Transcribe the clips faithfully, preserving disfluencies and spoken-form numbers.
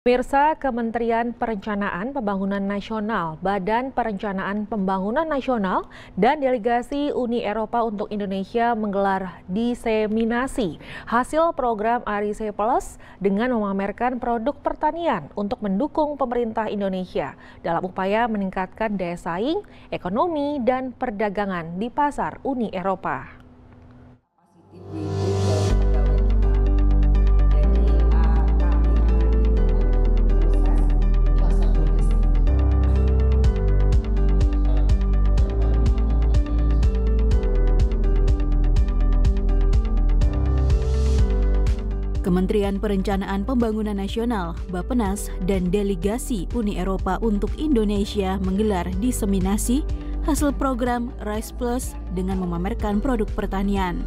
Pemirsa, Kementerian Perencanaan Pembangunan Nasional, Badan Perencanaan Pembangunan Nasional, dan Delegasi Uni Eropa untuk Indonesia menggelar diseminasi hasil program ARISE Plus dengan memamerkan produk pertanian untuk mendukung pemerintah Indonesia dalam upaya meningkatkan daya saing, ekonomi, dan perdagangan di pasar Uni Eropa. Kementerian Perencanaan Pembangunan Nasional, Bappenas, dan Delegasi Uni Eropa untuk Indonesia menggelar diseminasi hasil program ARISE Plus dengan memamerkan produk pertanian.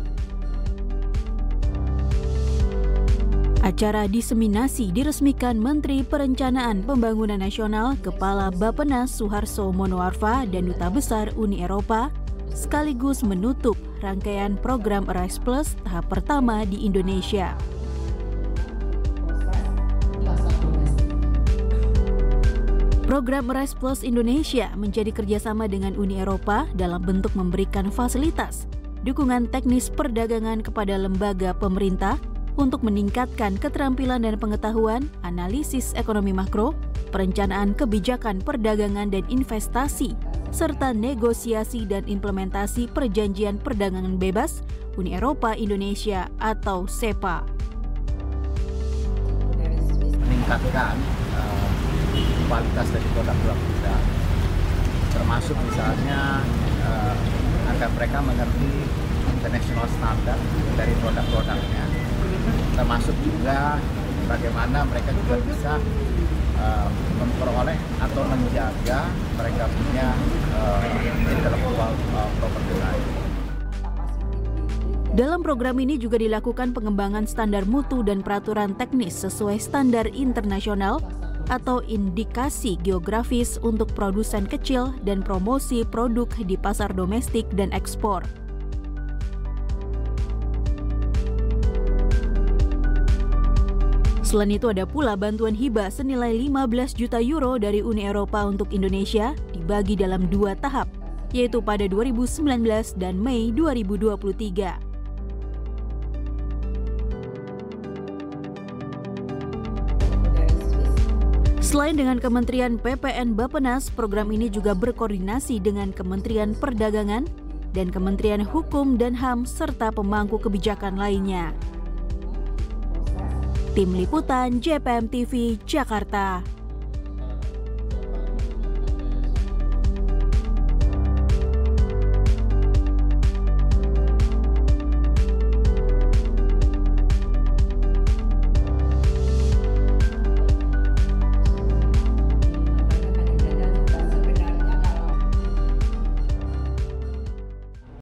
Acara diseminasi diresmikan Menteri Perencanaan Pembangunan Nasional, Kepala Bappenas Suharso Monoarfa dan Duta Besar Uni Eropa, sekaligus menutup rangkaian program ARISE Plus tahap pertama di Indonesia. Program ARISE Plus Indonesia menjadi kerjasama dengan Uni Eropa dalam bentuk memberikan fasilitas, dukungan teknis perdagangan kepada lembaga pemerintah untuk meningkatkan keterampilan dan pengetahuan, analisis ekonomi makro, perencanaan kebijakan perdagangan dan investasi, serta negosiasi dan implementasi perjanjian perdagangan bebas Uni Eropa Indonesia atau SEPA. Meningkatkan kualitas dari produk-produk kita, termasuk misalnya eh, agar mereka mengerti international standard dari produk-produknya, termasuk juga bagaimana mereka juga bisa eh, memperoleh atau menjaga mereka punya eh, intellectual property right. Dalam program ini juga dilakukan pengembangan standar mutu dan peraturan teknis sesuai standar internasional atau indikasi geografis untuk produsen kecil dan promosi produk di pasar domestik dan ekspor. Selain itu ada pula bantuan hibah senilai lima belas juta euro dari Uni Eropa untuk Indonesia dibagi dalam dua tahap, yaitu pada dua ribu sembilan belas dan Mei dua ribu dua puluh tiga. Selain dengan Kementerian P P N Bappenas, program ini juga berkoordinasi dengan Kementerian Perdagangan dan Kementerian Hukum dan H A M serta pemangku kebijakan lainnya. Tim Liputan J P M T V, Jakarta.